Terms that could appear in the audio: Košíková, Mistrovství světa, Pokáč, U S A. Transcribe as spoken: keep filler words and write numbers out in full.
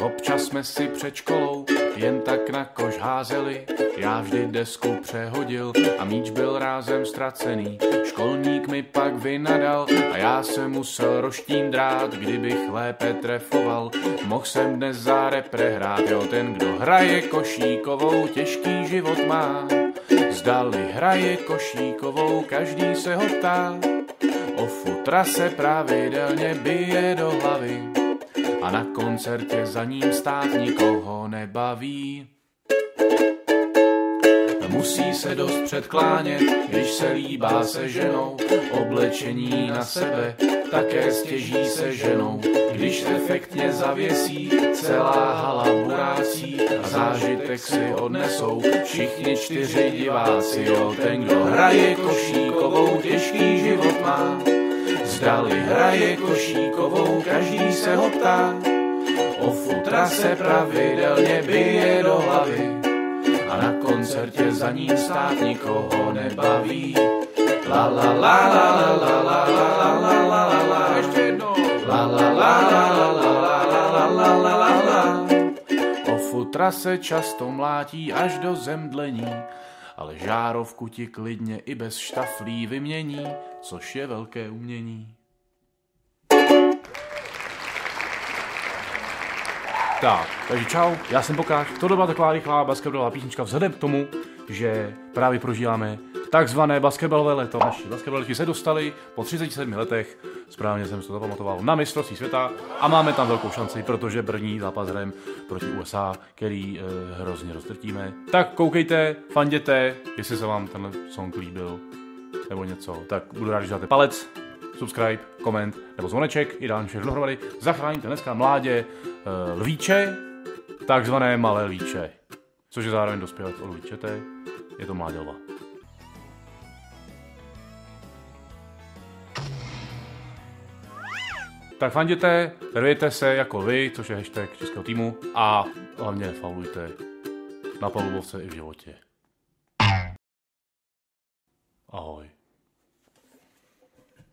občas jsme si před školou jen tak na koš házeli. Já vždy desku přehodil a míč byl rázem ztracený. Školník mi pak vynadal a já se musel roštím drát. Kdybych lépe trefoval, mohl jsem dnes za repre hrát. Jo, ten, kdo hraje Košíkovou, těžký život má. Zdali hraje Košíkovou, každý se ho ptá. O futra se pravidelně bije do hlavy a na koncertě za ním stát nikoho nebaví. Musí se dost předklánět, když se líbá se ženou. Oblečení na sebe také stěží se ženou. Když efektně zavěsí, celá hala burácí a zážitek si odnesou všichni čtyři diváci. Jo, ten, kdo hraje Košíkovou, těžký život má. Zdali hraje Košíkovou, každý se ho ptá. O futra se pravidelně bije do hlavy a na koncertě za ním stát nikoho nebaví. La la la la la la la la la la la. Ještě jednou. La la la la la la la la la la la. O futra se často mlátí až do zemdlení, ale žárovku ti klidně i bez štaflí vymění, což je velké umění. Tak, takže čau, já jsem Pokáč, tohle byla taková rychlá basketbalová písnička vzhledem k tomu, že právě prožíváme takzvané basketbalové leto. Naši basketbalisti se dostali po třiceti sedmi letech, správně jsem si to zapamatoval, na mistrovství světa a máme tam velkou šanci, protože první zápas hrajeme proti U S A, který eh, hrozně roztrtíme. Tak koukejte, fanděte, jestli se vám tenhle song líbil nebo něco, tak budu rád, když dáte palec, subscribe, koment nebo zvoneček, ideálně všechno dohromady. Zachráníte dneska mládě lvíče, takzvané malé lvíče, což je zároveň dospělé lvíčete, je to mládě lva. Tak fanděte, rvěte se jako vy, což je hashtag českého týmu, a hlavně faulujte na palubovce i v životě. Ahoj.